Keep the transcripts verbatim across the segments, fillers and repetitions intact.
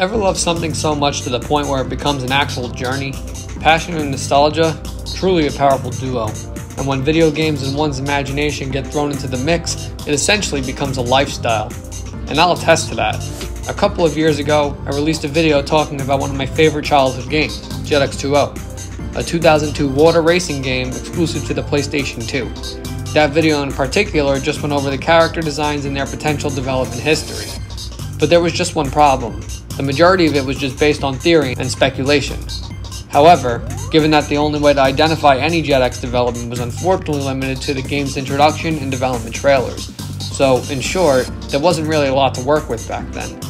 Ever love something so much to the point where it becomes an actual journey? Passion and nostalgia, truly a powerful duo. And when video games and one's imagination get thrown into the mix, it essentially becomes a lifestyle. And I'll attest to that. A couple of years ago, I released a video talking about one of my favorite childhood games, JetX two O, a two thousand two water racing game exclusive to the PlayStation two. That video in particular just went over the character designs and their potential development history. But there was just one problem. The majority of it was just based on theory and speculation. However, given that the only way to identify any JetX development was unfortunately limited to the game's introduction and development trailers. So, in short, there wasn't really a lot to work with back then.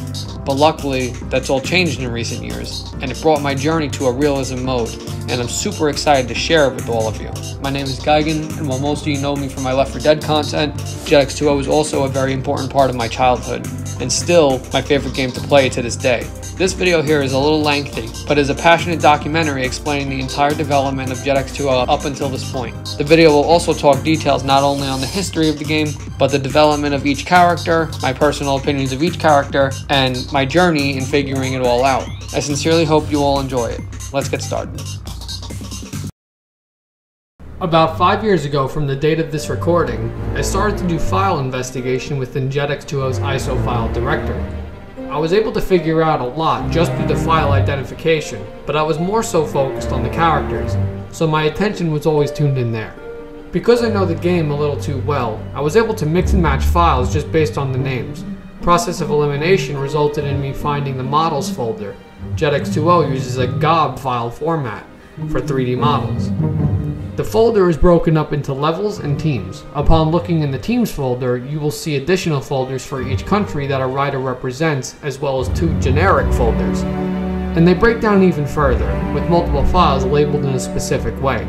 But luckily, that's all changed in recent years, and it brought my journey to a realism mode, and I'm super excited to share it with all of you. My name is Gigan, and while most of you know me from my Left four Dead content, JetX two O is also a very important part of my childhood, and still my favorite game to play to this day. This video here is a little lengthy, but is a passionate documentary explaining the entire development of JetX two O up until this point. The video will also talk details not only on the history of the game, but the development of each character, my personal opinions of each character, and my journey in figuring it all out. I sincerely hope you all enjoy it. Let's get started. About five years ago from the date of this recording, I started to do file investigation within JetX two O's I S O file directory. I was able to figure out a lot just through the file identification, but I was more so focused on the characters, so my attention was always tuned in there. Because I know the game a little too well, I was able to mix and match files just based on the names. Process of elimination resulted in me finding the models folder. JetX two O uses a G O B file format for three D models. The folder is broken up into levels and teams. Upon looking in the teams folder, you will see additional folders for each country that a writer represents, as well as two generic folders. And they break down even further, with multiple files labeled in a specific way.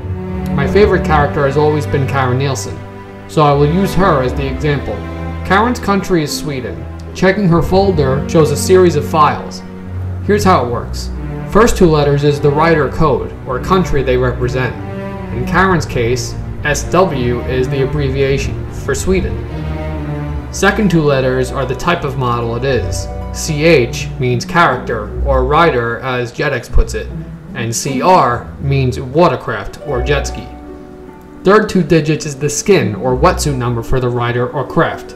My favorite character has always been Karin Nielson, so I will use her as the example. Karin's country is Sweden. Checking her folder shows a series of files. Here's how it works. First two letters is the writer code, or country they represent. In Karin's case, S W is the abbreviation for Sweden. Second two letters are the type of model it is. C H means character, or rider as JetX puts it, and C R means watercraft, or jet ski. Third two digits is the skin, or wetsuit number for the rider or craft.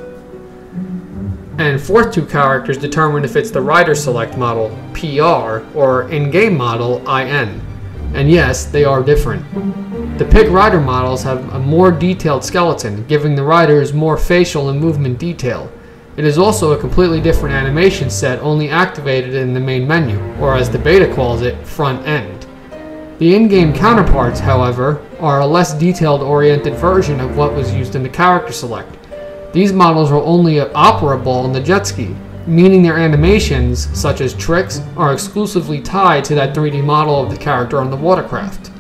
And fourth two characters determine if it's the Rider Select model, P R, or in-game model, I N. And yes, they are different. The Pig Rider models have a more detailed skeleton, giving the riders more facial and movement detail. It is also a completely different animation set, only activated in the main menu, or as the beta calls it, front end. The in-game counterparts, however, are a less detailed oriented version of what was used in the Character Select. These models are only operable on the jet ski, meaning their animations, such as tricks, are exclusively tied to that three D model of the character on the watercraft.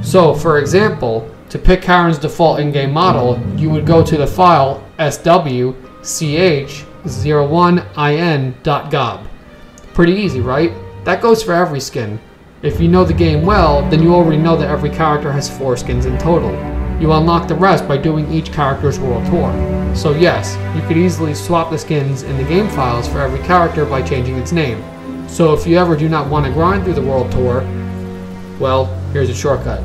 So, for example, to pick Karin's default in-game model, you would go to the file S W C H zero one I N dot gob. Pretty easy, right? That goes for every skin. If you know the game well, then you already know that every character has four skins in total. You unlock the rest by doing each character's world tour. So yes, you could easily swap the skins in the game files for every character by changing its name. So if you ever do not want to grind through the world tour, well, here's a shortcut.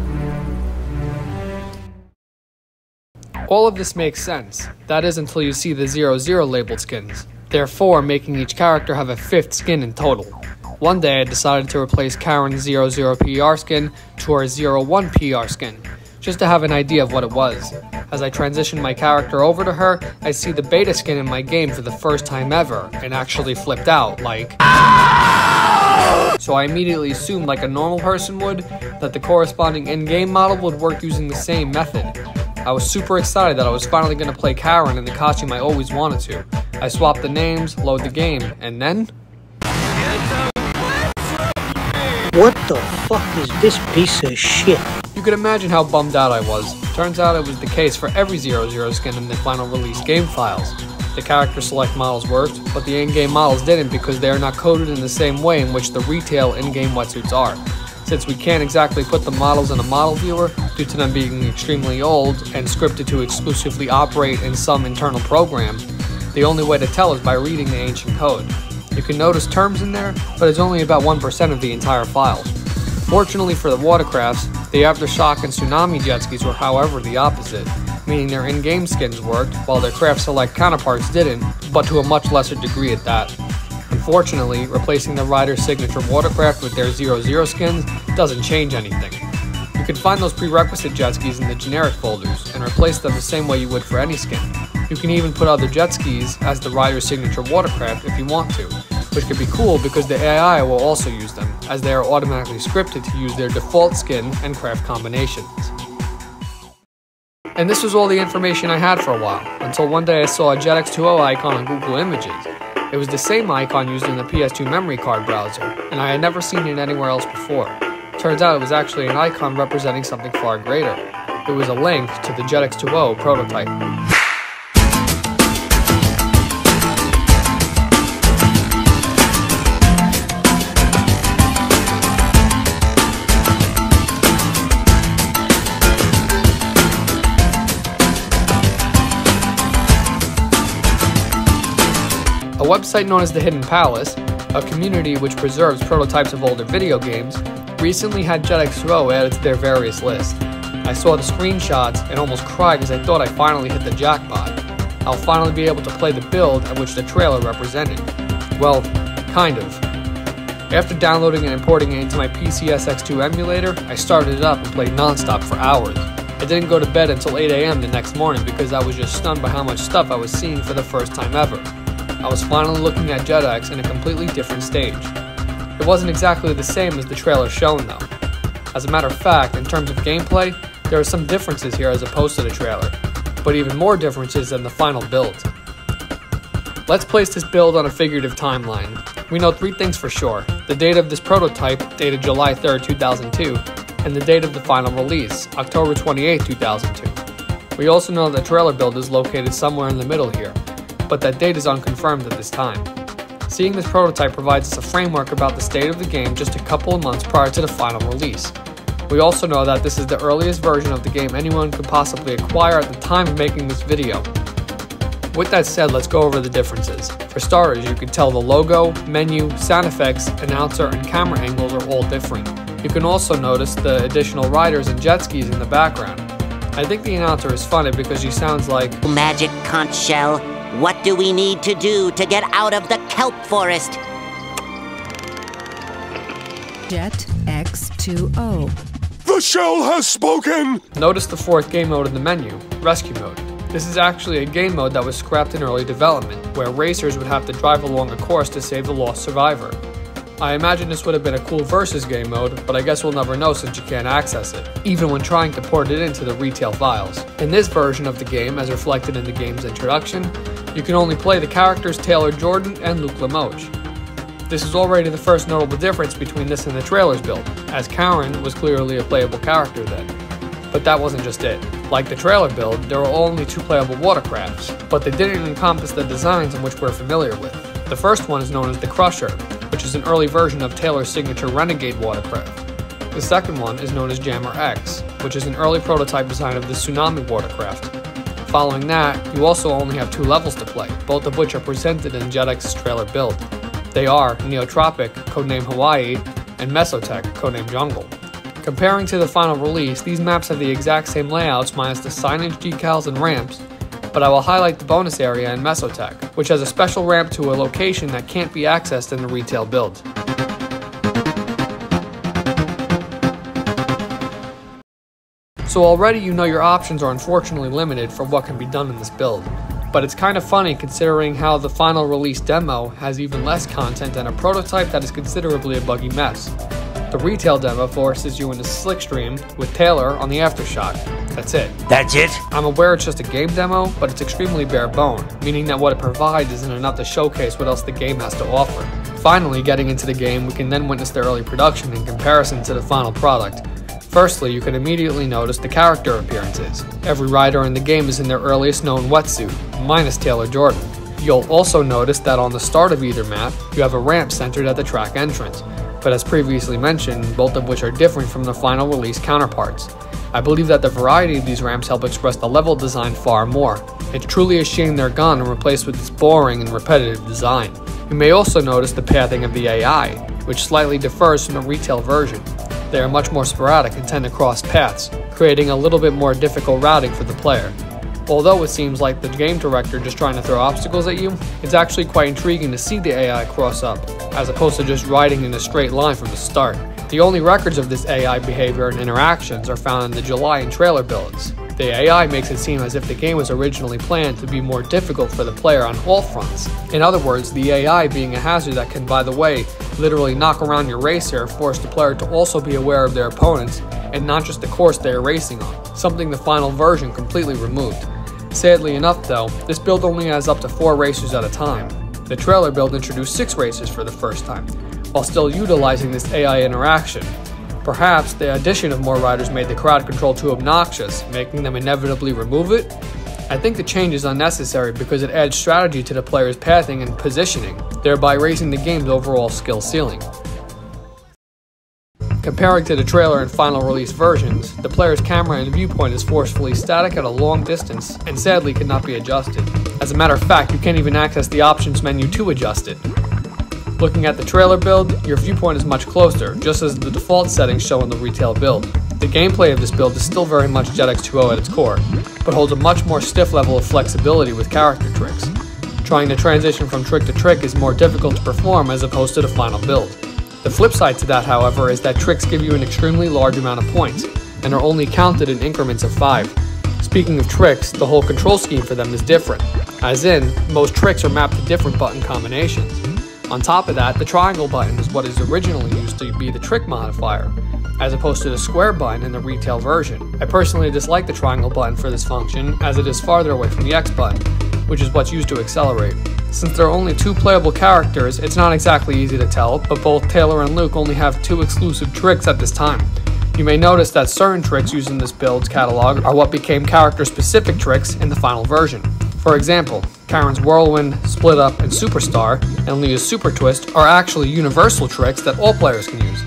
All of this makes sense. That is until you see the zero zero labeled skins, therefore making each character have a fifth skin in total. One day I decided to replace Karin's zero zero P R skin to her zero one P R skin, just to have an idea of what it was. As I transition my character over to her, I see the beta skin in my game for the first time ever, and actually flipped out, like OW! So I immediately assumed, like a normal person would, that the corresponding in-game model would work using the same method. I was super excited that I was finally going to play Karin in the costume I always wanted to. I swapped the names, load the game, and then... What the fuck is this piece of shit? You can imagine how bummed out I was. Turns out it was the case for every zero zero skin in the final release game files. The character select models worked, but the in-game models didn't because they are not coded in the same way in which the retail in-game wetsuits are. Since we can't exactly put the models in a model viewer due to them being extremely old and scripted to exclusively operate in some internal program, the only way to tell is by reading the ancient code. You can notice terms in there, but it's only about one percent of the entire file. Fortunately for the watercrafts, the aftershock and tsunami jet skis were however the opposite, meaning their in-game skins worked, while their craft select counterparts didn't, but to a much lesser degree at that. Unfortunately, replacing the rider's signature watercraft with their zero zero skins doesn't change anything. You can find those prerequisite jet skis in the generic folders, and replace them the same way you would for any skin. You can even put other jet skis as the rider's signature watercraft if you want to, which could be cool because the A I will also use them, as they are automatically scripted to use their default skin and craft combinations. And this was all the information I had for a while, until one day I saw a JetX two O icon on Google Images. It was the same icon used in the P S two memory card browser, and I had never seen it anywhere else before. Turns out it was actually an icon representing something far greater. It was a link to the JetX two O prototype. A website known as the Hidden Palace, a community which preserves prototypes of older video games, recently had JetX two O added to their various lists. I saw the screenshots and almost cried because I thought I finally hit the jackpot. I'll finally be able to play the build at which the trailer represented. Well, kind of. After downloading and importing it into my P C S X two emulator, I started it up and played non-stop for hours. I didn't go to bed until eight A M the next morning because I was just stunned by how much stuff I was seeing for the first time ever. I was finally looking at JetX in a completely different stage. It wasn't exactly the same as the trailer shown though. As a matter of fact, in terms of gameplay, there are some differences here as opposed to the trailer, but even more differences than the final build. Let's place this build on a figurative timeline. We know three things for sure: the date of this prototype, dated July third, two thousand two, and the date of the final release, October twenty-eighth, two thousand two. We also know the trailer build is located somewhere in the middle here, but that date is unconfirmed at this time. Seeing this prototype provides us a framework about the state of the game just a couple of months prior to the final release. We also know that this is the earliest version of the game anyone could possibly acquire at the time of making this video. With that said, let's go over the differences. For starters, you can tell the logo, menu, sound effects, announcer, and camera angles are all different. You can also notice the additional riders and jet skis in the background. I think the announcer is funny because she sounds like Magic Conch Shell. What do we need to do to get out of the kelp forest? JetX two O. The shell has spoken! Notice the fourth game mode in the menu, Rescue Mode. This is actually a game mode that was scrapped in early development, where racers would have to drive along a course to save the lost survivor. I imagine this would have been a cool versus game mode, but I guess we'll never know since you can't access it, even when trying to port it into the retail files. In this version of the game, as reflected in the game's introduction, you can only play the characters Taylor Jordan and Luc La Mouche. This is already the first notable difference between this and the trailer's build, as Karin was clearly a playable character then. But that wasn't just it. Like the trailer build, there were only two playable watercrafts, but they didn't encompass the designs in which we're familiar with. The first one is known as the Crusher, which is an early version of Taylor's signature Renegade watercraft. The second one is known as Jammer X, which is an early prototype design of the Tsunami watercraft. Following that, you also only have two levels to play, both of which are presented in JetX's trailer build. They are Neotropic, codename Hawaii, and Mesotech, codename Jungle. Comparing to the final release, these maps have the exact same layouts minus the signage, decals, and ramps, but I will highlight the bonus area in Mesotech, which has a special ramp to a location that can't be accessed in the retail build. So already you know your options are unfortunately limited for what can be done in this build, but it's kind of funny considering how the final release demo has even less content than a prototype that is considerably a buggy mess. The retail demo forces you into Slickstream with Taylor on the aftershock. That's it. That's it? I'm aware it's just a game demo, but it's extremely bare bone, meaning that what it provides isn't enough to showcase what else the game has to offer. Finally, getting into the game, we can then witness the early production in comparison to the final product. Firstly, you can immediately notice the character appearances. Every rider in the game is in their earliest known wetsuit, minus Taylor Jordan. You'll also notice that on the start of either map, you have a ramp centered at the track entrance, but as previously mentioned, both of which are different from the final release counterparts. I believe that the variety of these ramps help express the level design far more. It's truly a shame they're gone and replaced with this boring and repetitive design. You may also notice the pathing of the A I, which slightly differs from the retail version. They are much more sporadic and tend to cross paths, creating a little bit more difficult routing for the player. Although it seems like the game director just trying to throw obstacles at you, it's actually quite intriguing to see the A I cross up, as opposed to just riding in a straight line from the start. The only records of this A I behavior and interactions are found in the July and trailer builds. The A I makes it seem as if the game was originally planned to be more difficult for the player on all fronts. In other words, the A I being a hazard that can, by the way, literally knock around your racer, force the player to also be aware of their opponents, and not just the course they are racing on, something the final version completely removed. Sadly enough though, this build only has up to four racers at a time. The trailer build introduced six racers for the first time, while still utilizing this A I interaction. Perhaps the addition of more riders made the crowd control too obnoxious, making them inevitably remove it? I think the change is unnecessary because it adds strategy to the player's pathing and positioning, thereby raising the game's overall skill ceiling. Comparing to the trailer and final release versions, the player's camera and viewpoint is forcefully static at a long distance and sadly cannot be adjusted. As a matter of fact, you can't even access the options menu to adjust it. Looking at the trailer build, your viewpoint is much closer, just as the default settings show in the retail build. The gameplay of this build is still very much Jetix two O at its core, but holds a much more stiff level of flexibility with character tricks. Trying to transition from trick to trick is more difficult to perform as opposed to the final build. The flip side to that, however, is that tricks give you an extremely large amount of points, and are only counted in increments of five. Speaking of tricks, the whole control scheme for them is different, as in, most tricks are mapped to different button combinations. On top of that, the triangle button is what is originally used to be the trick modifier, as opposed to the square button in the retail version. I personally dislike the triangle button for this function, as it is farther away from the X button, which is what's used to accelerate. Since there are only two playable characters, it's not exactly easy to tell, but both Taylor and Luc only have two exclusive tricks at this time. You may notice that certain tricks used in this build's catalog are what became character-specific tricks in the final version. For example, Karin's Whirlwind, Split Up, and Superstar, and Lia's Super Twist are actually universal tricks that all players can use.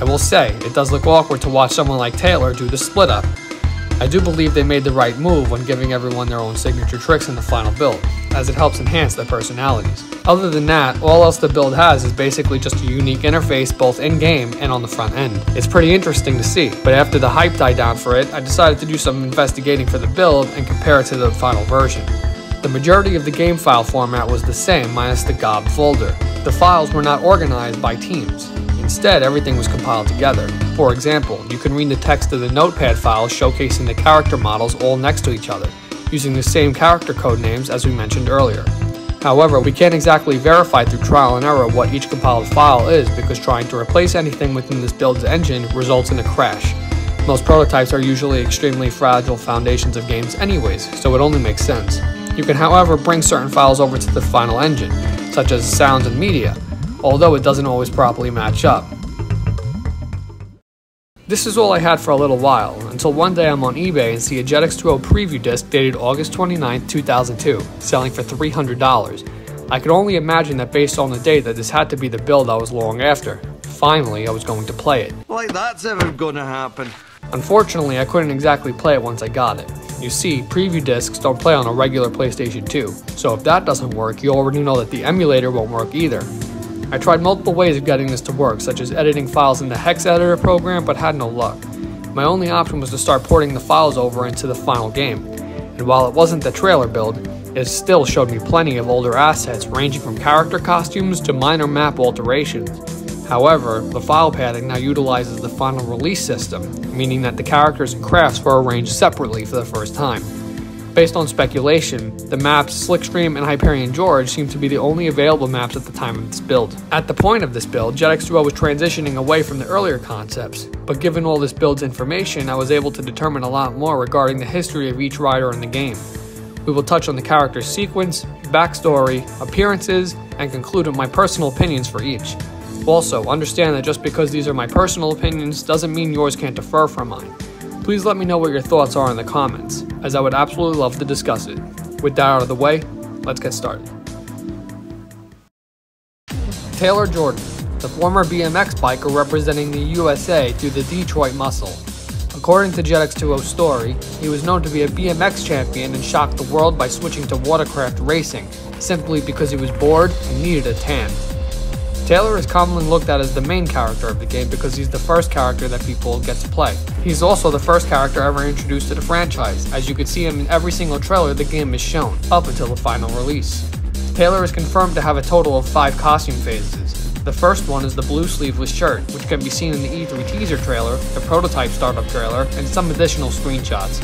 I will say, it does look awkward to watch someone like Taylor do the Split Up. I do believe they made the right move when giving everyone their own signature tricks in the final build, as it helps enhance their personalities. Other than that, all else the build has is basically just a unique interface both in-game and on the front end. It's pretty interesting to see, but after the hype died down for it, I decided to do some investigating for the build and compare it to the final version. The majority of the game file format was the same minus the G O B folder. The files were not organized by teams. Instead, everything was compiled together. For example, you can read the text of the notepad files showcasing the character models all next to each other, using the same character code names as we mentioned earlier. However, we can't exactly verify through trial and error what each compiled file is because trying to replace anything within this build's engine results in a crash. Most prototypes are usually extremely fragile foundations of games anyways, so it only makes sense. You can however bring certain files over to the final engine, such as sounds and media, although it doesn't always properly match up. This is all I had for a little while, until one day I'm on eBay and see a Jetix two O preview disc dated August twenty-ninth, two thousand two, selling for three hundred dollars. I could only imagine that based on the date that this had to be the build I was long after. Finally, I was going to play it. Like that's ever gonna happen. Unfortunately, I couldn't exactly play it once I got it. You see, preview discs don't play on a regular PlayStation two, so if that doesn't work, you already know that the emulator won't work either. I tried multiple ways of getting this to work, such as editing files in the hex editor program, but had no luck. My only option was to start porting the files over into the final game, and while it wasn't the trailer build, it still showed me plenty of older assets ranging from character costumes to minor map alterations. However, the file padding now utilizes the final release system, meaning that the characters and crafts were arranged separately for the first time. Based on speculation, the maps Slickstream and Hyperion George seem to be the only available maps at the time of this build. At the point of this build, Jetix two O was transitioning away from the earlier concepts, but given all this build's information, I was able to determine a lot more regarding the history of each rider in the game. We will touch on the character sequence, backstory, appearances, and conclude with my personal opinions for each. Also, understand that just because these are my personal opinions doesn't mean yours can't differ from mine. Please let me know what your thoughts are in the comments, as I would absolutely love to discuss it. With that out of the way, let's get started. Taylor Jordan, the former B M X biker representing the U S A through the Detroit Muscle. According to Jetix two O's story, he was known to be a B M X champion and shocked the world by switching to watercraft racing, simply because he was bored and needed a tan. Taylor is commonly looked at as the main character of the game because he's the first character that people get to play. He's also the first character ever introduced to the franchise, as you could see him in every single trailer the game is shown, up until the final release. Taylor is confirmed to have a total of five costume phases. The first one is the blue sleeveless shirt, which can be seen in the E three teaser trailer, the prototype startup trailer, and some additional screenshots.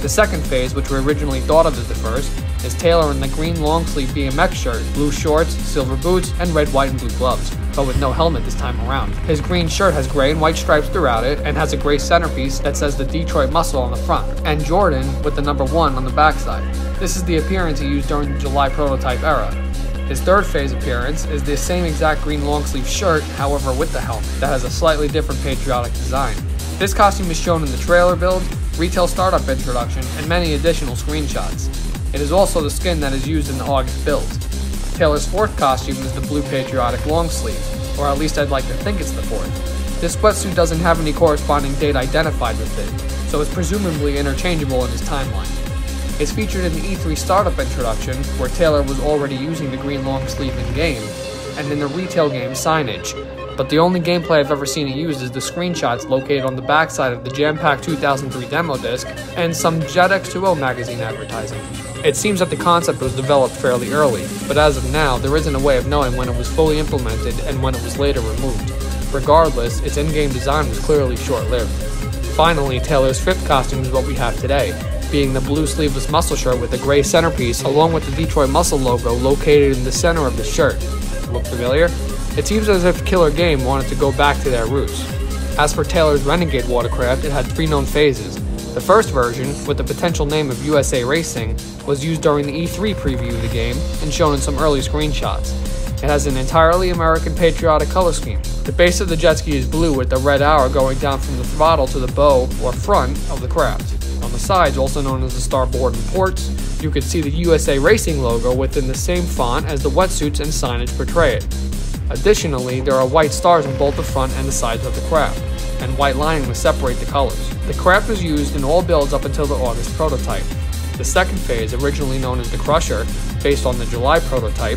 The second phase, which we originally thought of as the first, is Taylor in the green long sleeve B M X shirt, blue shorts, silver boots, and red, white, and blue gloves, but with no helmet this time around. His green shirt has gray and white stripes throughout it, and has a gray centerpiece that says the Detroit Muscle on the front, and Jordan with the number one on the backside. This is the appearance he used during the July prototype era. His third phase appearance is the same exact green long sleeve shirt, however with the helmet, that has a slightly different patriotic design. This costume is shown in the trailer build, retail startup introduction, and many additional screenshots. It is also the skin that is used in the August build. Taylor's fourth costume is the blue patriotic long sleeve, or at least I'd like to think it's the fourth. This sweatsuit doesn't have any corresponding date identified with it, so it's presumably interchangeable in his timeline. It's featured in the E three startup introduction, where Taylor was already using the green long sleeve in-game, and in the retail game signage, but the only gameplay I've ever seen it used is the screenshots located on the backside of the Jam-Pack two thousand three demo disc and some JetX two O magazine advertising. It seems that the concept was developed fairly early, but as of now, there isn't a way of knowing when it was fully implemented and when it was later removed. Regardless, its in-game design was clearly short-lived. Finally, Taylor's fifth costume is what we have today, being the blue sleeveless muscle shirt with a gray centerpiece along with the Detroit Muscle logo located in the center of the shirt. Look familiar? It seems as if Killer Game wanted to go back to their roots. As for Taylor's Renegade watercraft, it had three known phases. The first version, with the potential name of U S A Racing, was used during the E three preview of the game and shown in some early screenshots. It has an entirely American patriotic color scheme. The base of the jet ski is blue with the red hour going down from the throttle to the bow or front of the craft. On the sides, also known as the starboard and ports, you could see the U S A Racing logo within the same font as the wetsuits and signage portray it. Additionally, there are white stars on both the front and the sides of the craft, and white lining will separate the colors. The craft was used in all builds up until the August prototype. The second phase, originally known as the Crusher, based on the July prototype,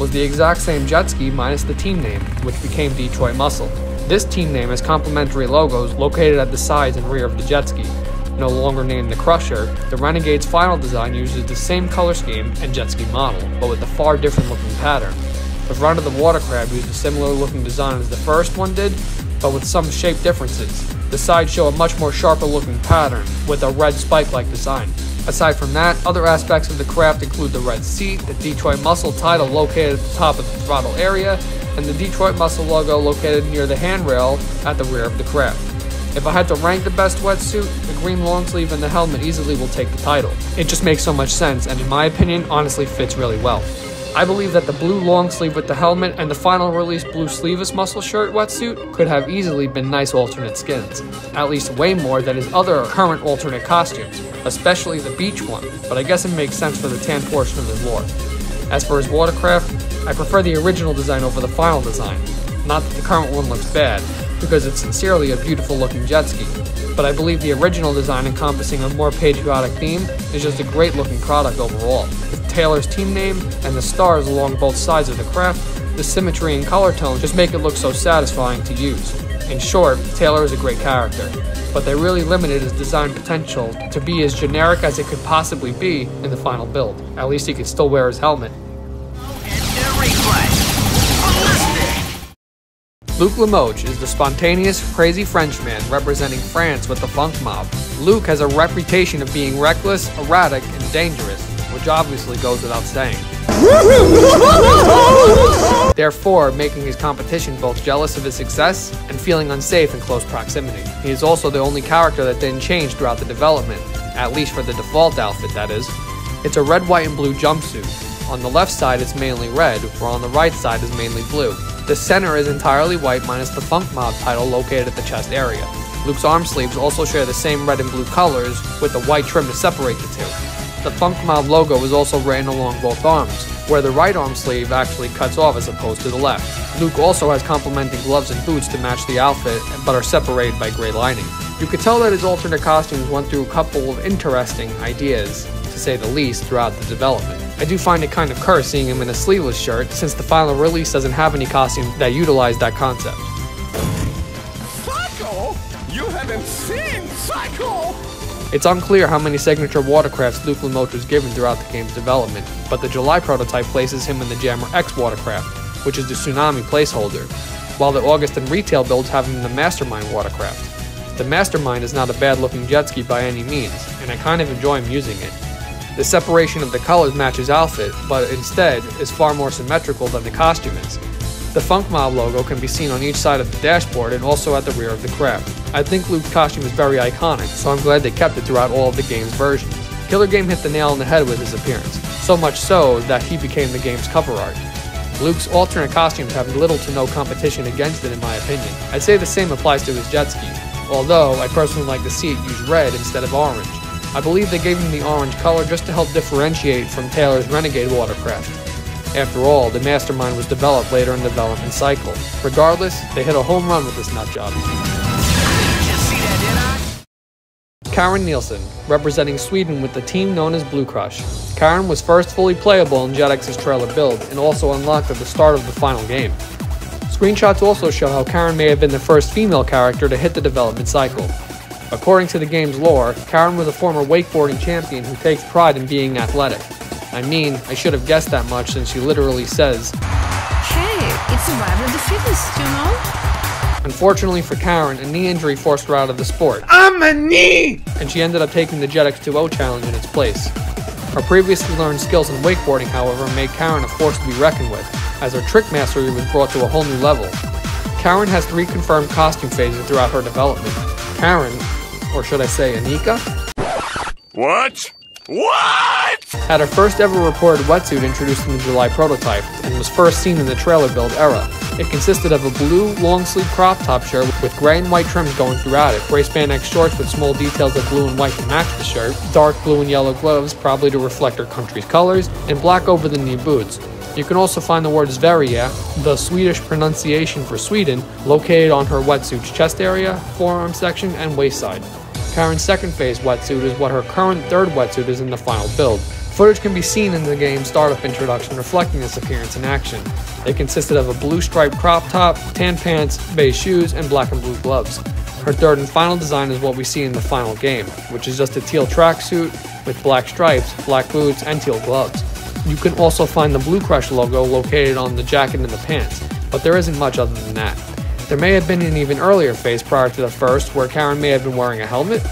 was the exact same jet ski minus the team name, which became Detroit Muscle. This team name has complementary logos located at the sides and rear of the jet ski. No longer named the Crusher, the Renegade's final design uses the same color scheme and jet ski model, but with a far different looking pattern. The front of the watercraft used a similar looking design as the first one did, but with some shape differences. The sides show a much more sharper looking pattern, with a red spike-like design. Aside from that, other aspects of the craft include the red seat, the Detroit Muscle title located at the top of the throttle area, and the Detroit Muscle logo located near the handrail at the rear of the craft. If I had to rank the best wetsuit, the green long sleeve and the helmet easily will take the title. It just makes so much sense, and in my opinion, honestly fits really well. I believe that the blue long sleeve with the helmet and the final release blue sleeveless muscle shirt wetsuit could have easily been nice alternate skins, at least way more than his other current alternate costumes, especially the beach one, but I guess it makes sense for the tan portion of his lore. As for his watercraft, I prefer the original design over the final design. Not that the current one looks bad, because it's sincerely a beautiful looking jet ski, but I believe the original design encompassing a more patriotic theme is just a great looking product overall. With Taylor's team name and the stars along both sides of the craft, the symmetry and color tone just make it look so satisfying to use. In short, Taylor is a great character, but they really limited his design potential to be as generic as it could possibly be in the final build. At least he could still wear his helmet. Luc La Mouche is the spontaneous, crazy Frenchman representing France with the funk mob. Luc has a reputation of being reckless, erratic, and dangerous, which obviously goes without saying. Therefore, making his competition both jealous of his success and feeling unsafe in close proximity. He is also the only character that didn't change throughout the development, at least for the default outfit, that is. It's a red, white, and blue jumpsuit. On the left side it's mainly red, while on the right side is mainly blue. The center is entirely white minus the funk mob title located at the chest area. Luc's arm sleeves also share the same red and blue colors, with the white trim to separate the two. The funk mob logo is also written along both arms, where the right arm sleeve actually cuts off as opposed to the left. Luc also has complementing gloves and boots to match the outfit, but are separated by gray lining. You could tell that his alternate costumes went through a couple of interesting ideas, to say the least, throughout the development. I do find it kind of cursed seeing him in a sleeveless shirt, since the final release doesn't have any costumes that utilize that concept. Psycho? You haven't seen Psycho? It's unclear how many signature watercrafts Luc La Mouche was given throughout the game's development, but the July prototype places him in the Jammer X watercraft, which is the Tsunami placeholder, while the August and retail builds have him in the Mastermind watercraft. The Mastermind is not a bad-looking jet ski by any means, and I kind of enjoy him using it. The separation of the colors matches outfit, but instead is far more symmetrical than the costume is. The Funk Mob logo can be seen on each side of the dashboard and also at the rear of the craft. I think Luc's costume is very iconic, so I'm glad they kept it throughout all of the game's versions. Killer Game hit the nail on the head with his appearance, so much so that he became the game's cover art. Luc's alternate costumes have little to no competition against it in my opinion. I'd say the same applies to his jet ski, although I personally like to see it use red instead of orange. I believe they gave him the orange color just to help differentiate from Taylor's Renegade watercraft. After all, the Mastermind was developed later in the development cycle. Regardless, they hit a home run with this nutjob. Karin Nielson, representing Sweden with the team known as Blue Crush. Karin was first fully playable in JetX's trailer build and also unlocked at the start of the final game. Screenshots also show how Karin may have been the first female character to hit the development cycle. According to the game's lore, Karin was a former wakeboarding champion who takes pride in being athletic. I mean, I should have guessed that much since she literally says, "Hey, it's survival of the fittest, you know?" Unfortunately for Karin, a knee injury forced her out of the sport. I'm a knee! And she ended up taking the JetX two O challenge in its place. Her previously learned skills in wakeboarding, however, made Karin a force to be reckoned with, as her trick mastery was brought to a whole new level. Karin has three confirmed costume phases throughout her development. Karin, or should I say Anika? What? What? Had her first ever reported wetsuit introduced in the July prototype, and was first seen in the trailer build era. It consisted of a blue, long-sleeve crop top shirt with gray and white trims going throughout it, gray spandex shorts with small details of blue and white to match the shirt, dark blue and yellow gloves probably to reflect her country's colors, and black over-the-knee boots. You can also find the word Sverige, the Swedish pronunciation for Sweden, located on her wetsuit's chest area, forearm section, and waist side. Karin's second phase wetsuit is what her current third wetsuit is in the final build. Footage can be seen in the game's startup introduction reflecting this appearance in action. It consisted of a blue striped crop top, tan pants, beige shoes, and black and blue gloves. Her third and final design is what we see in the final game, which is just a teal tracksuit with black stripes, black boots, and teal gloves. You can also find the Blue Crush logo located on the jacket and the pants, but there isn't much other than that. There may have been an even earlier phase prior to the first where Karin may have been wearing a helmet.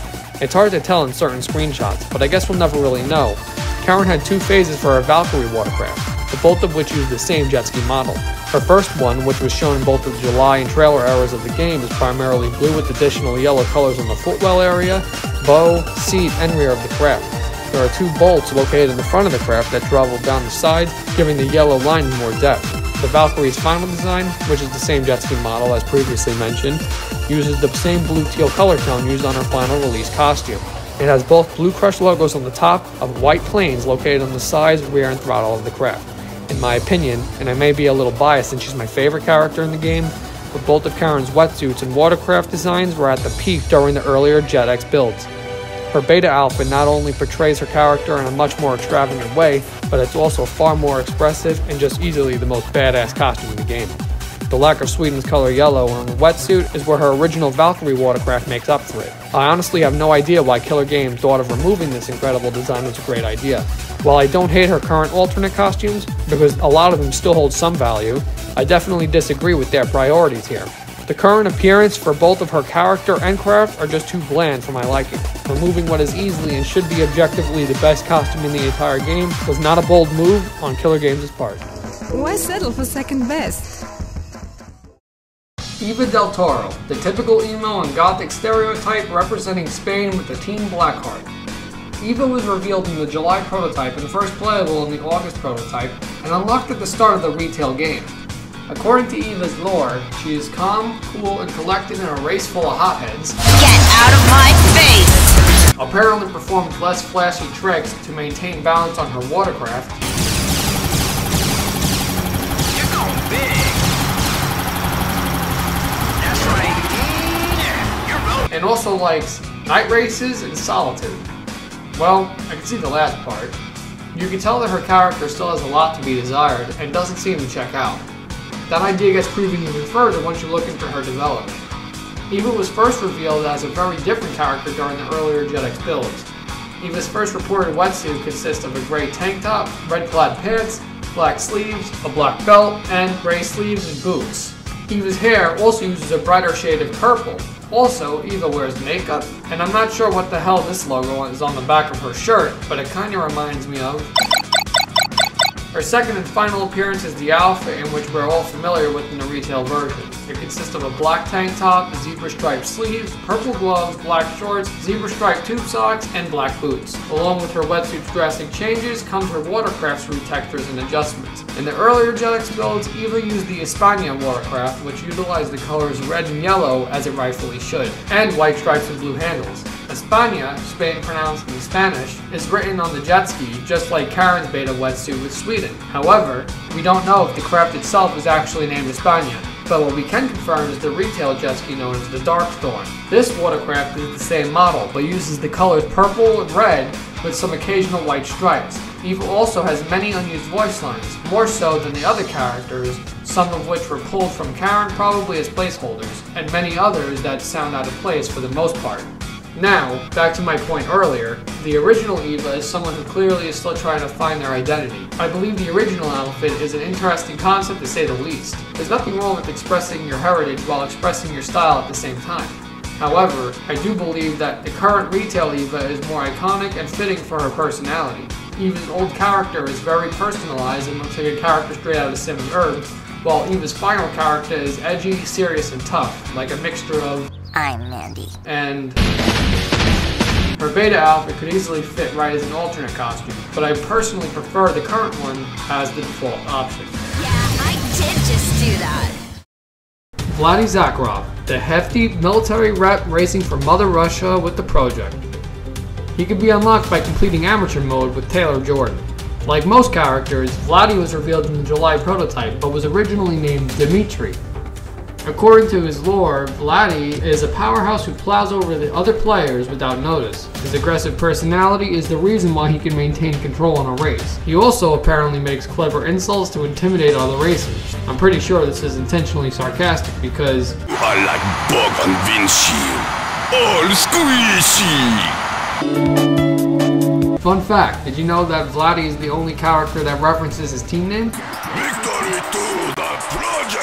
It's hard to tell in certain screenshots, but I guess we'll never really know. Karin had two phases for her Valkyrie watercraft, but both of which use the same jet ski model. Her first one, which was shown in both the July and trailer eras of the game, is primarily blue with additional yellow colors on the footwell area, bow, seat, and rear of the craft. There are two bolts located in the front of the craft that travel down the sides, giving the yellow line more depth. The Valkyrie's final design, which is the same jet ski model as previously mentioned, uses the same blue-teal color tone used on her final release costume. It has both Blue Crush logos on the top of white planes located on the sides, rear, and throttle of the craft. In my opinion, and I may be a little biased since she's my favorite character in the game, but both of Karin's wetsuits and watercraft designs were at the peak during the earlier JetX builds. Her beta outfit not only portrays her character in a much more extravagant way, but it's also far more expressive and just easily the most badass costume in the game. The lack of Sweden's color yellow on the wetsuit is where her original Valkyrie watercraft makes up for it. I honestly have no idea why Killer Game thought of removing this incredible design was a great idea. While I don't hate her current alternate costumes, because a lot of them still hold some value, I definitely disagree with their priorities here. The current appearance for both of her character and craft are just too bland for my liking. Removing what is easily and should be objectively the best costume in the entire game was not a bold move on Killer Games' part. Why settle for second best? Eva Del Toro, the typical emo and gothic stereotype representing Spain with the team Blackheart. Eva was revealed in the July prototype and first playable in the August prototype, and unlocked at the start of the retail game. According to Eva's lore, she is calm, cool, and collected in a race full of hotheads. Get out of my face! Apparently performed less flashy tricks to maintain balance on her watercraft. You're going big! That's right. You're rolling. And also likes night races and solitude. Well, I can see the last part. You can tell that her character still has a lot to be desired and doesn't seem to check out. That idea gets proven even further once you look into her development. Eva was first revealed as a very different character during the earlier JetX builds. Eva's first reported wetsuit consists of a grey tank top, red plaid pants, black sleeves, a black belt, and grey sleeves and boots. Eva's hair also uses a brighter shade of purple. Also, Eva wears makeup, and I'm not sure what the hell this logo is on the back of her shirt, but it kinda reminds me of... Her second and final appearance is the Alpha, in which we're all familiar with in the retail version. It consists of a black tank top, zebra-striped sleeves, purple gloves, black shorts, zebra-striped tube socks, and black boots. Along with her wetsuit's drastic changes comes her watercraft's retextures and adjustments. In the earlier JetX builds, Eva used the España watercraft, which utilized the colors red and yellow as it rightfully should, and white stripes and blue handles. España, Spain pronounced in Spanish, is written on the jet ski, just like Karin's beta wetsuit with Sweden. However, we don't know if the craft itself is actually named España, but what we can confirm is the retail jet ski known as the Darkstorm. This watercraft is the same model, but uses the colors purple and red with some occasional white stripes. Eva also has many unused voice lines, more so than the other characters, some of which were pulled from Karin probably as placeholders, and many others that sound out of place for the most part. Now, back to my point earlier, the original Eva is someone who clearly is still trying to find their identity. I believe the original outfit is an interesting concept to say the least. There's nothing wrong with expressing your heritage while expressing your style at the same time. However, I do believe that the current retail Eva is more iconic and fitting for her personality. Eva's old character is very personalized and looks like a character straight out of Seven Herbs, while Eva's final character is edgy, serious, and tough, like a mixture of I'm Mandy and... Her beta outfit could easily fit right as an alternate costume, but I personally prefer the current one as the default option. Yeah, I did just do that. Vladi Zakharov, the hefty military rep racing for Mother Russia with the project. He could be unlocked by completing amateur mode with Taylor Jordan. Like most characters, Vladi was revealed in the July prototype, but was originally named Dmitry. According to his lore, Vladi is a powerhouse who plows over the other players without notice. His aggressive personality is the reason why he can maintain control in a race. He also apparently makes clever insults to intimidate other racers. I'm pretty sure this is intentionally sarcastic because I like Bog and Vinci, all squishy. Fun fact, did you know that Vladi is the only character that references his team name? Victory to the project!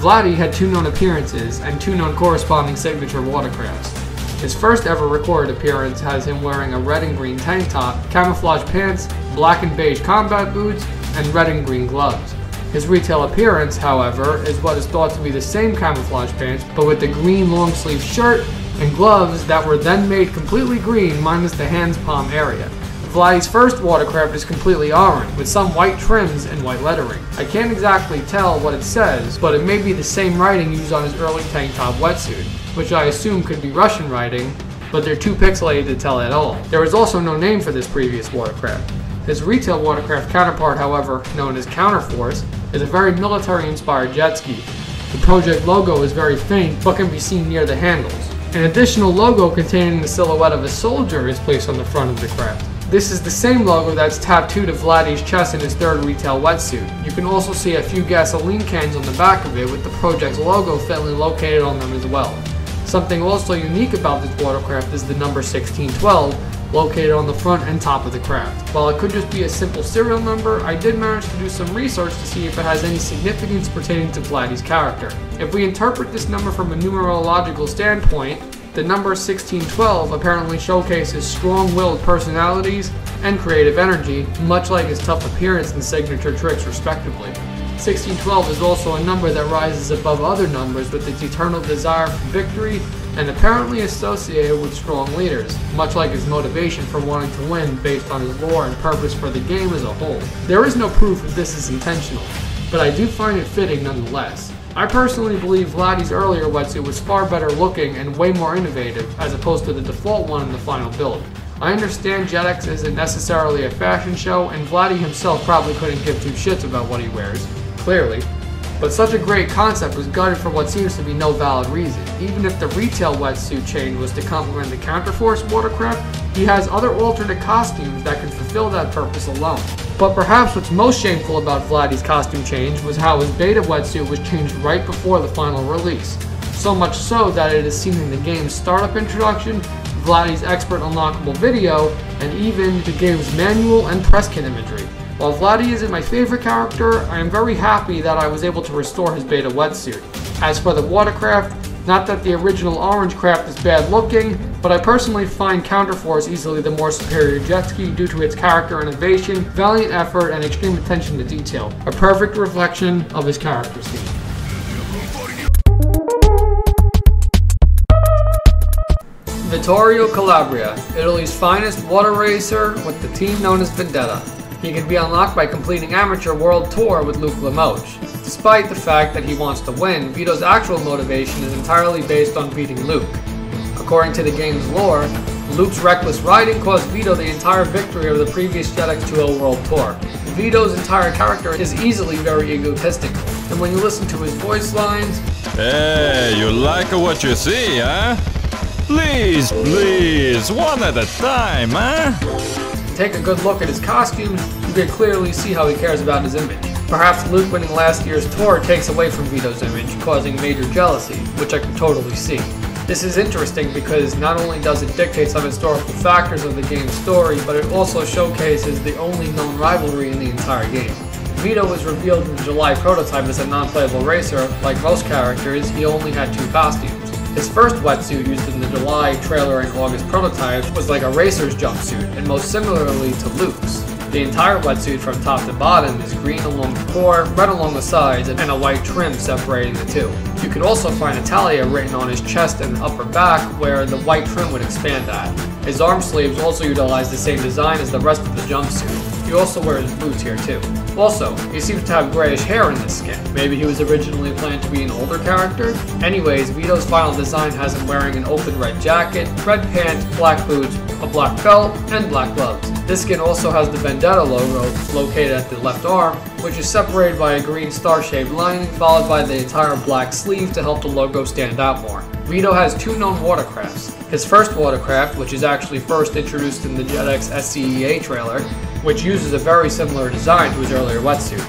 Vladi had two known appearances and two known corresponding signature watercrafts. His first ever recorded appearance has him wearing a red and green tank top, camouflage pants, black and beige combat boots, and red and green gloves. His retail appearance, however, is what is thought to be the same camouflage pants, but with the green long sleeve shirt and gloves that were then made completely green minus the hand's palm area. Vladi's first watercraft is completely orange, with some white trims and white lettering. I can't exactly tell what it says, but it may be the same writing used on his early tank top wetsuit, which I assume could be Russian writing, but they're too pixelated to tell at all. There is also no name for this previous watercraft. His retail watercraft counterpart, however, known as Counterforce, is a very military-inspired jet ski. The project logo is very faint, but can be seen near the handles. An additional logo containing the silhouette of a soldier is placed on the front of the craft. This is the same logo that's tattooed of Vladi's chest in his third retail wetsuit. You can also see a few gasoline cans on the back of it with the project's logo faintly located on them as well. Something also unique about this watercraft is the number sixteen twelve located on the front and top of the craft. While it could just be a simple serial number, I did manage to do some research to see if it has any significance pertaining to Vladi's character. If we interpret this number from a numerological standpoint, the number sixteen twelve apparently showcases strong-willed personalities and creative energy, much like his tough appearance and signature tricks respectively. sixteen twelve is also a number that rises above other numbers with its eternal desire for victory and apparently associated with strong leaders, much like his motivation for wanting to win based on his lore and purpose for the game as a whole. There is no proof that this is intentional, but I do find it fitting nonetheless. I personally believe Vladi's earlier wetsuit was far better looking and way more innovative as opposed to the default one in the final build. I understand JetX isn't necessarily a fashion show and Vladi himself probably couldn't give two shits about what he wears, clearly, But such a great concept was gutted for what seems to be no valid reason. Even if the retail wetsuit chain was to complement the Counterforce watercraft, he has other alternate costumes that can fulfill that purpose alone. But perhaps what's most shameful about Vladi's costume change was how his beta wetsuit was changed right before the final release. So much so that it is seen in the game's startup introduction, Vladi's expert unlockable video, and even the game's manual and press kit imagery. While Vladi isn't my favorite character, I am very happy that I was able to restore his beta wetsuit. As for the watercraft, not that the original orange craft is bad looking, but I personally find Counterforce easily the more superior jet ski due to its character innovation, valiant effort, and extreme attention to detail. A perfect reflection of his character theme. Vittorio Calabria, Italy's finest water racer with the team known as Vendetta. He can be unlocked by completing amateur world tour with Luc La Mouche. Despite the fact that he wants to win, Vito's actual motivation is entirely based on beating Luc. According to the game's lore, Luc's reckless riding caused Vito the entire victory of the previous JetX two O World Tour. Vito's entire character is easily very egotistical, and when you listen to his voice lines, "Hey, you like what you see, huh? Please, please, one at a time, huh?" Take a good look at his costumes, you can clearly see how he cares about his image. Perhaps Luc winning last year's tour takes away from Vito's image, causing major jealousy, which I can totally see. This is interesting because not only does it dictate some historical factors of the game's story, but it also showcases the only known rivalry in the entire game. Vito was revealed in the July prototype as a non-playable racer. Like most characters, he only had two costumes. His first wetsuit, used in the July trailer and August prototypes, was like a racer's jumpsuit, and most similarly to Luc's. The entire wetsuit from top to bottom is green along the core, red along the sides, and a white trim separating the two. You can also find Italia written on his chest and upper back, where the white trim would expand that. His arm sleeves also utilize the same design as the rest of the jumpsuit. He also wears boots here too. Also, he seems to have grayish hair in this skin. Maybe he was originally planned to be an older character? Anyways, Vito's final design has him wearing an open red jacket, red pants, black boots, a black belt, and black gloves. This skin also has the Vendetta logo, located at the left arm, which is separated by a green star-shaped lining, followed by the entire black sleeve to help the logo stand out more. Vito has two known watercrafts. His first watercraft, which is actually first introduced in the JetX S C E A trailer, which uses a very similar design to his earlier wetsuit.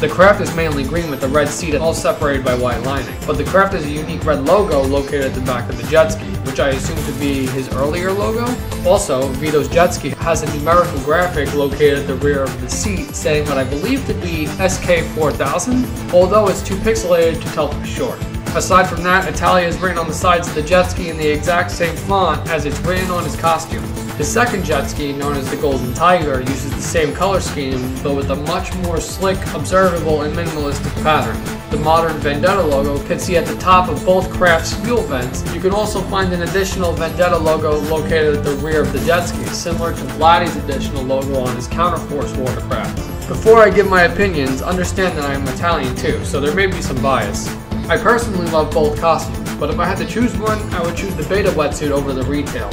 The craft is mainly green with the red seat all separated by white lining, but the craft has a unique red logo located at the back of the jet ski, which I assume to be his earlier logo. Also, Vito's jet ski has a numerical graphic located at the rear of the seat saying what I believe to be S K four thousand, although it's too pixelated to tell for sure. Aside from that, Italia is written on the sides of the jet ski in the exact same font as it's written on his costume. His second jet ski, known as the Golden Tiger, uses the same color scheme, but with a much more slick, observable, and minimalistic pattern. The modern Vendetta logo can see at the top of both crafts' fuel vents. You can also find an additional Vendetta logo located at the rear of the jet ski, similar to Vladi's additional logo on his Counterforce watercraft. Before I give my opinions, understand that I am Italian too, so there may be some bias. I personally love both costumes, but if I had to choose one, I would choose the beta wetsuit over the retail.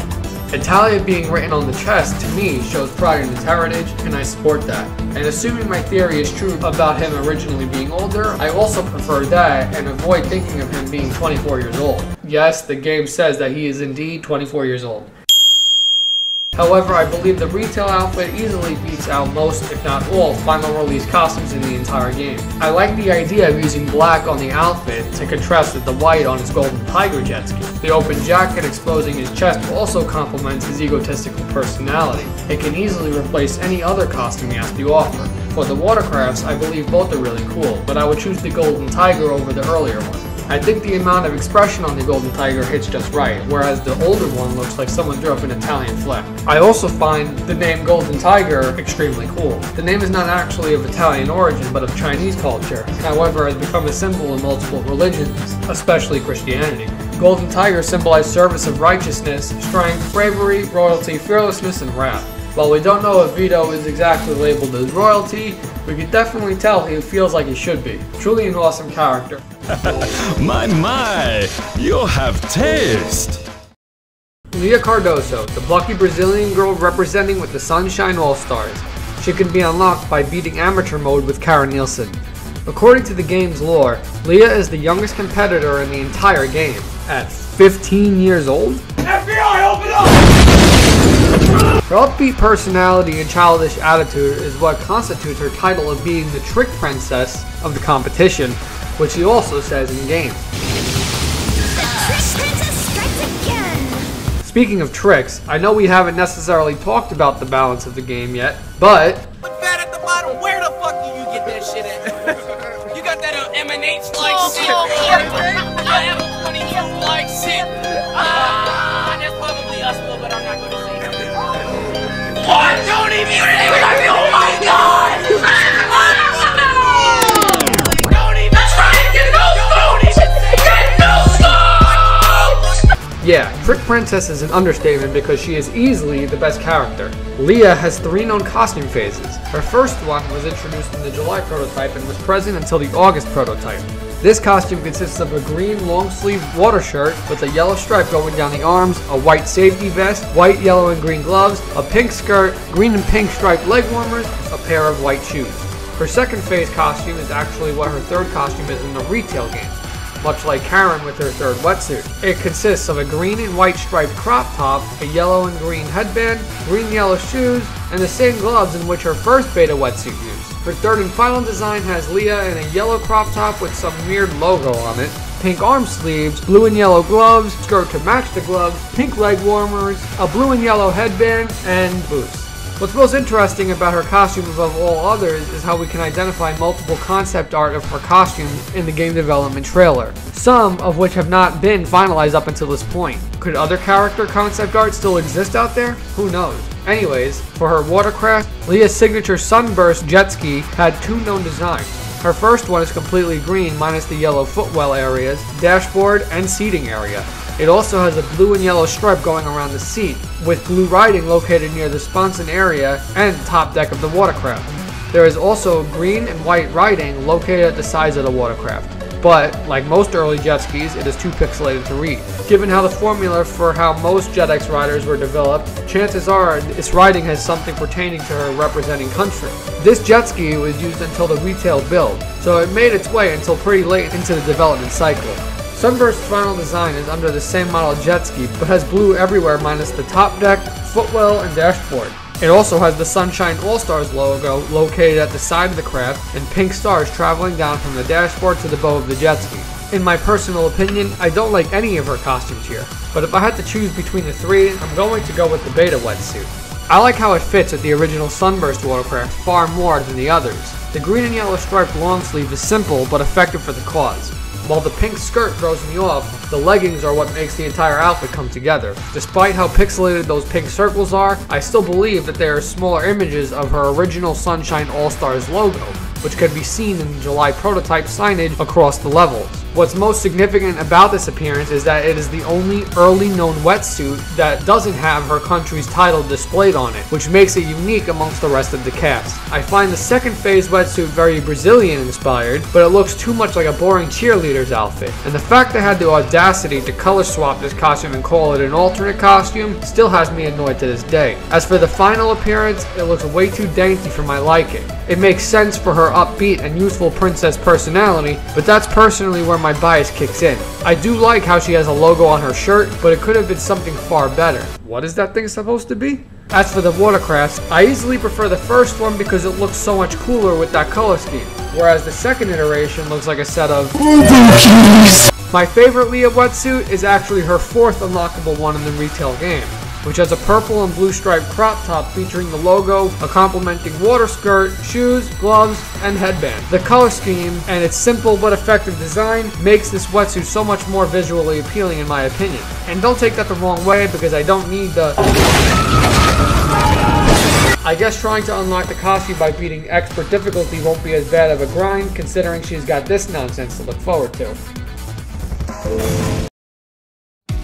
Italia being written on the chest, to me, shows pride in his heritage, and I support that. And assuming my theory is true about him originally being older, I also prefer that and avoid thinking of him being twenty-four years old. Yes, the game says that he is indeed twenty-four years old. However, I believe the retail outfit easily beats out most, if not all, final release costumes in the entire game. I like the idea of using black on the outfit to contrast with the white on his Golden Tiger jet ski. The open jacket exposing his chest also complements his egotistical personality. It can easily replace any other costume he has to offer. For the watercrafts, I believe both are really cool, but I would choose the Golden Tiger over the earlier one. I think the amount of expression on the Golden Tiger hits just right, whereas the older one looks like someone drew up an Italian flag. I also find the name Golden Tiger extremely cool. The name is not actually of Italian origin, but of Chinese culture, however, has become a symbol in multiple religions, especially Christianity. Golden Tiger symbolized service of righteousness, strength, bravery, royalty, fearlessness, and wrath. While we don't know if Vito is exactly labeled as royalty, we can definitely tell he feels like he should be. Truly an awesome character. My, my! You have taste! Lia Cardoso, the plucky Brazilian girl representing with the Sunshine All-Stars. She can be unlocked by beating amateur mode with Karin Nielson. According to the game's lore, Lia is the youngest competitor in the entire game, at fifteen years old. F B I, open up! Her upbeat personality and childish attitude is what constitutes her title of being the trick princess of the competition, which she also says in game. Speaking of tricks, I know we haven't necessarily talked about the balance of the game yet, but... Put that at the bottom, where the fuck do you get that shit at? You got that on M and H like shit. I have a twenty-two like shit. Ah, that's probably us, but I'm not gonna say that. What? Don't even say what I feel, oh my god! Don't even try to get no phonies! Get no Yeah, Trick Princess is an understatement because she is easily the best character. Lia has three known costume phases. Her first one was introduced in the July prototype and was present until the August prototype. This costume consists of a green long-sleeved water shirt with a yellow stripe going down the arms, a white safety vest, white, yellow, and green gloves, a pink skirt, green and pink striped leg warmers, a pair of white shoes. Her second phase costume is actually what her third costume is in the retail game. Much like Karin with her third wetsuit. It consists of a green and white striped crop top, a yellow and green headband, green and yellow shoes, and the same gloves in which her first beta wetsuit used. Her third and final design has Lia in a yellow crop top with some weird logo on it, pink arm sleeves, blue and yellow gloves, skirt to match the gloves, pink leg warmers, a blue and yellow headband, and boots. What's most interesting about her costume above all others is how we can identify multiple concept art of her costumes in the game development trailer, some of which have not been finalized up until this point. Could other character concept art still exist out there? Who knows? Anyways, for her watercraft, Lia's signature sunburst jet ski had two known designs. Her first one is completely green minus the yellow footwell areas, dashboard, and seating area. It also has a blue and yellow stripe going around the seat, with blue riding located near the sponson area and top deck of the watercraft. There is also green and white riding located at the sides of the watercraft, but like most early jet skis, it is too pixelated to read. Given how the formula for how most JetX riders were developed, chances are this riding has something pertaining to her representing country. This jet ski was used until the retail build, so it made its way until pretty late into the development cycle. Sunburst's final design is under the same model jet ski, but has blue everywhere minus the top deck, footwell, and dashboard. It also has the Sunshine All-Stars logo located at the side of the craft, and pink stars traveling down from the dashboard to the bow of the jet ski. In my personal opinion, I don't like any of her costumes here, but if I had to choose between the three, I'm going to go with the beta wetsuit. I like how it fits with the original Sunburst watercraft far more than the others. The green and yellow striped long sleeve is simple but effective for the cause. While the pink skirt throws me off, the leggings are what makes the entire outfit come together. Despite how pixelated those pink circles are, I still believe that they are smaller images of her original Sunshine All-Stars logo, which could be seen in the July prototype signage across the levels. What's most significant about this appearance is that it is the only early known wetsuit that doesn't have her country's title displayed on it, which makes it unique amongst the rest of the cast. I find the second phase wetsuit very Brazilian inspired, but it looks too much like a boring cheerleader's outfit, and the fact they had the audacity to color swap this costume and call it an alternate costume still has me annoyed to this day. As for the final appearance, it looks way too dainty for my liking. It makes sense for her upbeat and youthful princess personality, but that's personally where my bias kicks in. I do like how she has a logo on her shirt, but it could have been something far better. What is that thing supposed to be? As for the watercrafts, I easily prefer the first one because it looks so much cooler with that color scheme, whereas the second iteration looks like a set of My favorite Lia wetsuit is actually her fourth unlockable one in the retail game, which has a purple and blue striped crop top featuring the logo, a complementing water skirt, shoes, gloves, and headband. The color scheme and its simple but effective design makes this wetsuit so much more visually appealing in my opinion. And don't take that the wrong way because I don't need the... I guess trying to unlock the costume by beating expert difficulty won't be as bad of a grind considering she's got this nonsense to look forward to.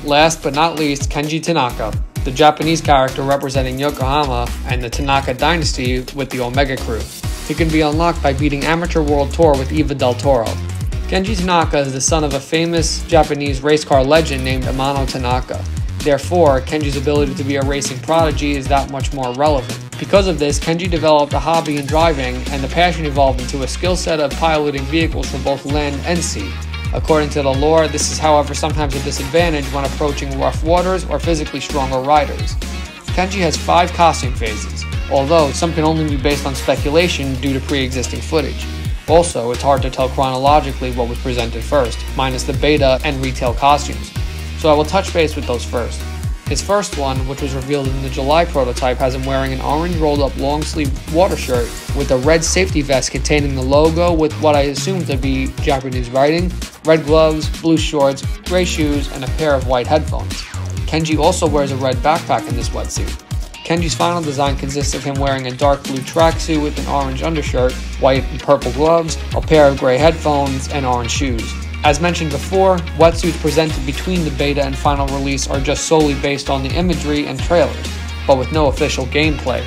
Last but not least, Kenji Tanaka, the Japanese character representing Yokohama and the Tanaka dynasty with the Omega crew. He can be unlocked by beating Amateur World Tour with Eva Del Toro. Kenji Tanaka is the son of a famous Japanese race car legend named Amano Tanaka. Therefore, Kenji's ability to be a racing prodigy is that much more relevant. Because of this, Kenji developed a hobby in driving, and the passion evolved into a skill set of piloting vehicles for both land and sea. According to the lore, this is however sometimes a disadvantage when approaching rough waters or physically stronger riders. Kenji has five costume phases, although some can only be based on speculation due to pre-existing footage. Also, it's hard to tell chronologically what was presented first, minus the beta and retail costumes, so I will touch base with those first. His first one, which was revealed in the July prototype, has him wearing an orange rolled-up long-sleeve water shirt with a red safety vest containing the logo with what I assume to be Japanese writing, red gloves, blue shorts, gray shoes, and a pair of white headphones. Kenji also wears a red backpack in this wetsuit. Kenji's final design consists of him wearing a dark blue tracksuit with an orange undershirt, white and purple gloves, a pair of gray headphones, and orange shoes. As mentioned before, wetsuits presented between the beta and final release are just solely based on the imagery and trailers, but with no official gameplay.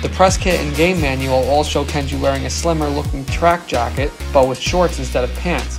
The press kit and game manual all show Kenji wearing a slimmer looking track jacket, but with shorts instead of pants.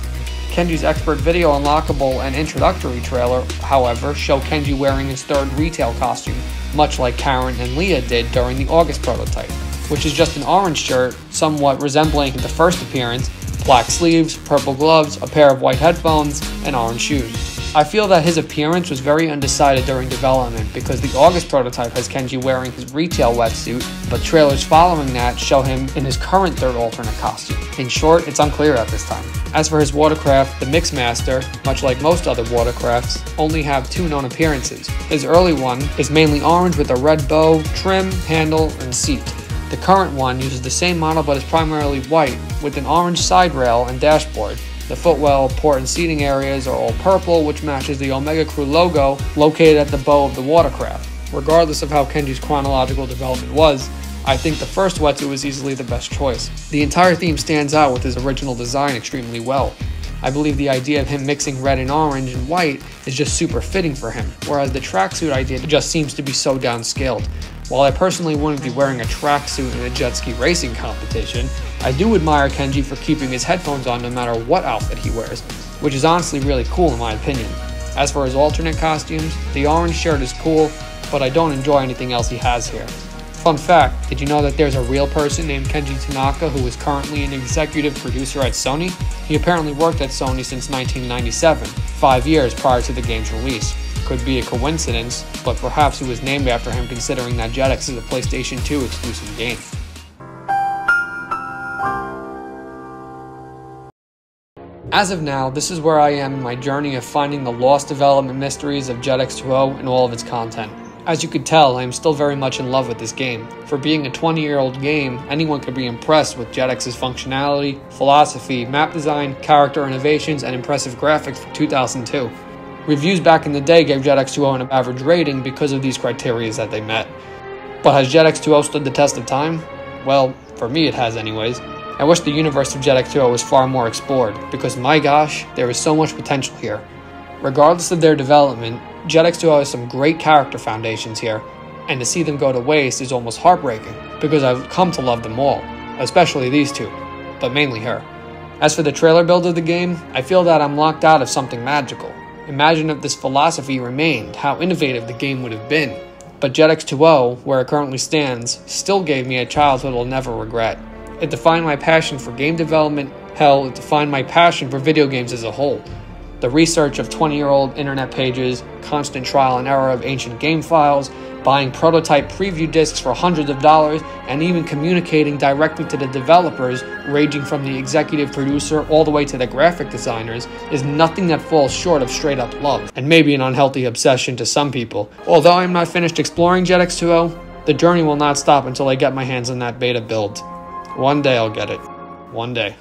Kenji's expert video unlockable and introductory trailer, however, show Kenji wearing his third retail costume, much like Karin and Lia did during the August prototype, which is just an orange shirt, somewhat resembling the first appearance, black sleeves, purple gloves, a pair of white headphones, and orange shoes. I feel that his appearance was very undecided during development because the August prototype has Kenji wearing his retail wetsuit, but trailers following that show him in his current third alternate costume. In short, it's unclear at this time. As for his watercraft, the Mixmaster, much like most other watercrafts, only have two known appearances. His early one is mainly orange with a red bow, trim, handle, and seat. The current one uses the same model but is primarily white, with an orange side rail and dashboard. The footwell, port, and seating areas are all purple, which matches the Omega Crew logo located at the bow of the watercraft. Regardless of how Kenji's chronological development was, I think the first wetsuit was easily the best choice. The entire theme stands out with his original design extremely well. I believe the idea of him mixing red and orange and white is just super fitting for him, whereas the tracksuit idea just seems to be so downscaled. While I personally wouldn't be wearing a tracksuit in a jet ski racing competition, I do admire Kenji for keeping his headphones on no matter what outfit he wears, which is honestly really cool in my opinion. As for his alternate costumes, the orange shirt is cool, but I don't enjoy anything else he has here. Fun fact, did you know that there's a real person named Kenji Tanaka who is currently an executive producer at Sony? He apparently worked at Sony since nineteen ninety-seven, five years prior to the game's release. Could be a coincidence, but perhaps it was named after him considering that Jetix is a PlayStation two exclusive game. As of now, this is where I am in my journey of finding the lost development mysteries of Jetix two O and all of its content. As you could tell, I am still very much in love with this game. For being a twenty-year-old game, anyone could be impressed with Jetix's functionality, philosophy, map design, character innovations, and impressive graphics for two thousand two. Reviews back in the day gave Jetix two O an average rating because of these criteria that they met. But has Jetix two O stood the test of time? Well, for me it has anyways. I wish the universe of Jetix two O was far more explored, because my gosh, there is so much potential here. Regardless of their development, Jetix two O has some great character foundations here, and to see them go to waste is almost heartbreaking, because I've come to love them all, especially these two, but mainly her. As for the trailer build of the game, I feel that I'm locked out of something magical. Imagine if this philosophy remained, how innovative the game would have been. But Jetix two O, where it currently stands, still gave me a childhood I'll never regret. It defined my passion for game development, hell, it defined my passion for video games as a whole. The research of twenty-year-old internet pages, constant trial and error of ancient game files, buying prototype preview discs for hundreds of dollars, and even communicating directly to the developers, ranging from the executive producer all the way to the graphic designers, is nothing that falls short of straight-up love, and maybe an unhealthy obsession to some people. Although I'm not finished exploring Jetix two O, the journey will not stop until I get my hands on that beta build. One day I'll get it. One day.